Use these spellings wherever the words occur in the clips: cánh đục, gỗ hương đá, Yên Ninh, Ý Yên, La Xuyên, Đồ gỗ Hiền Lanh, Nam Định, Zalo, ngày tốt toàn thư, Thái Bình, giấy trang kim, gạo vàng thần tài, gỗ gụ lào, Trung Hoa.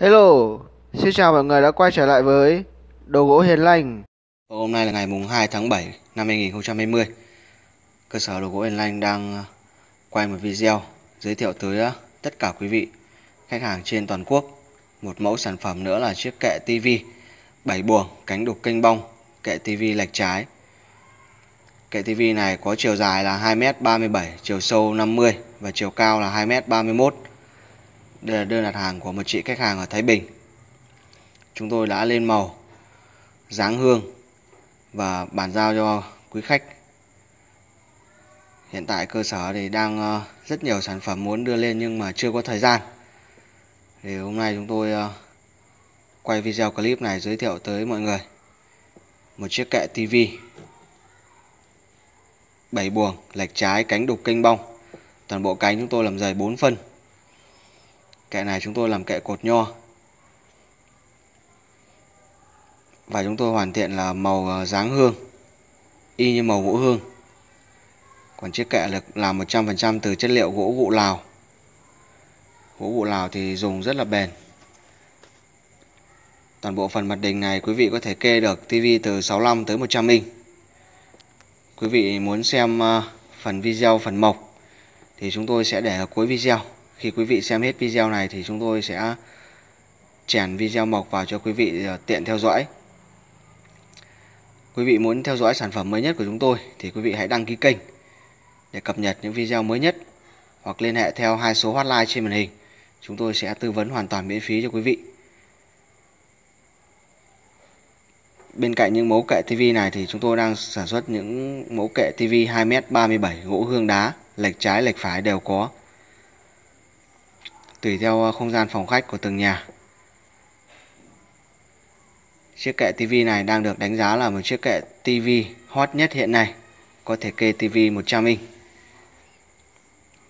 Hello, xin chào mọi người đã quay trở lại với Đồ gỗ Hiền Lanh. Hôm nay là ngày mùng 2 tháng 7 năm 2020. Cơ sở Đồ gỗ Hiền Lanh đang quay một video giới thiệu tới tất cả quý vị khách hàng trên toàn quốc một mẫu sản phẩm nữa là chiếc kệ TV 7 buồng, cánh đục kênh bong, kệ TV lệch trái. Kệ TV này có chiều dài là 2m37, chiều sâu 50 và chiều cao là 2m31. Đây là đơn đặt hàng của một chị khách hàng ở Thái Bình. Chúng tôi đã lên màu, dáng hương và bàn giao cho quý khách. Hiện tại cơ sở thì đang rất nhiều sản phẩm muốn đưa lên nhưng mà chưa có thời gian. Thì hôm nay chúng tôi quay video clip này giới thiệu tới mọi người một chiếc kệ TV 7 buồng, lệch trái, cánh đục kênh bong. Toàn bộ cánh chúng tôi làm dày 4 phân. Kệ này chúng tôi làm kệ cột nho. Và chúng tôi hoàn thiện là màu dáng hương, y như màu gỗ hương. Còn chiếc kệ được làm 100% từ chất liệu gỗ gụ lào. Gỗ gụ lào thì dùng rất là bền. Toàn bộ phần mặt đình này quý vị có thể kê được tivi từ 65 tới 100 inch. Quý vị muốn xem phần video, phần mộc thì chúng tôi sẽ để ở cuối video. Khi quý vị xem hết video này thì chúng tôi sẽ chèn video mộc vào cho quý vị tiện theo dõi. Quý vị muốn theo dõi sản phẩm mới nhất của chúng tôi thì quý vị hãy đăng ký kênh để cập nhật những video mới nhất, hoặc liên hệ theo hai số hotline trên màn hình. Chúng tôi sẽ tư vấn hoàn toàn miễn phí cho quý vị. Bên cạnh những mẫu kệ TV này thì chúng tôi đang sản xuất những mẫu kệ TV 2m37 gỗ hương đá, lệch trái lệch phải đều có. Tùy theo không gian phòng khách của từng nhà. Chiếc kệ TV này đang được đánh giá là một chiếc kệ TV hot nhất hiện nay. Có thể kê TV 100 inch.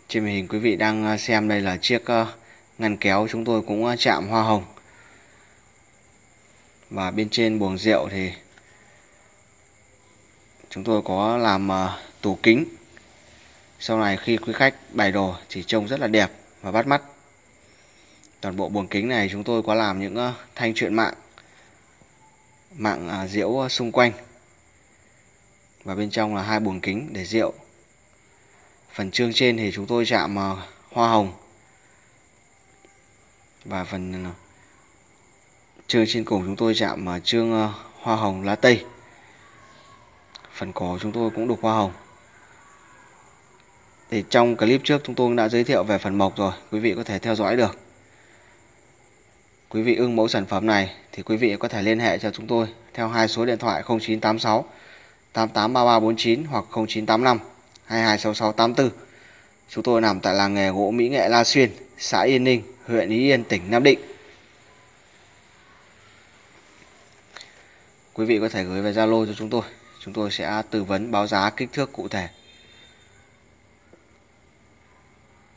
Trên màn hình quý vị đang xem đây là chiếc ngăn kéo chúng tôi cũng chạm hoa hồng. Và bên trên buồng rượu thì chúng tôi có làm tủ kính. Sau này khi quý khách bày đồ thì trông rất là đẹp và bắt mắt. Toàn bộ buồng kính này chúng tôi có làm những thanh truyện mạng rượu xung quanh. Và bên trong là hai buồng kính để rượu. Phần chương trên thì chúng tôi chạm hoa hồng. Và phần chương trên cùng chúng tôi chạm chương hoa hồng lá tây. Phần cổ chúng tôi cũng đục hoa hồng. Thì trong clip trước chúng tôi đã giới thiệu về phần mộc rồi, quý vị có thể theo dõi được. Quý vị ưng mẫu sản phẩm này thì quý vị có thể liên hệ cho chúng tôi theo hai số điện thoại 0986 883349 hoặc 0985 226684. Chúng tôi nằm tại làng nghề gỗ mỹ nghệ La Xuyên, xã Yên Ninh, huyện Ý Yên, tỉnh Nam Định. Quý vị có thể gửi về Zalo cho chúng tôi. Chúng tôi sẽ tư vấn báo giá kích thước cụ thể.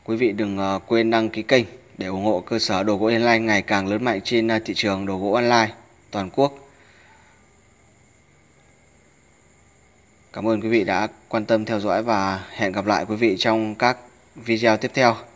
Quý vị đừng quên đăng ký kênh để ủng hộ cơ sở Đồ gỗ Hiền Lanh ngày càng lớn mạnh trên thị trường đồ gỗ online toàn quốc. Cảm ơn quý vị đã quan tâm theo dõi và hẹn gặp lại quý vị trong các video tiếp theo.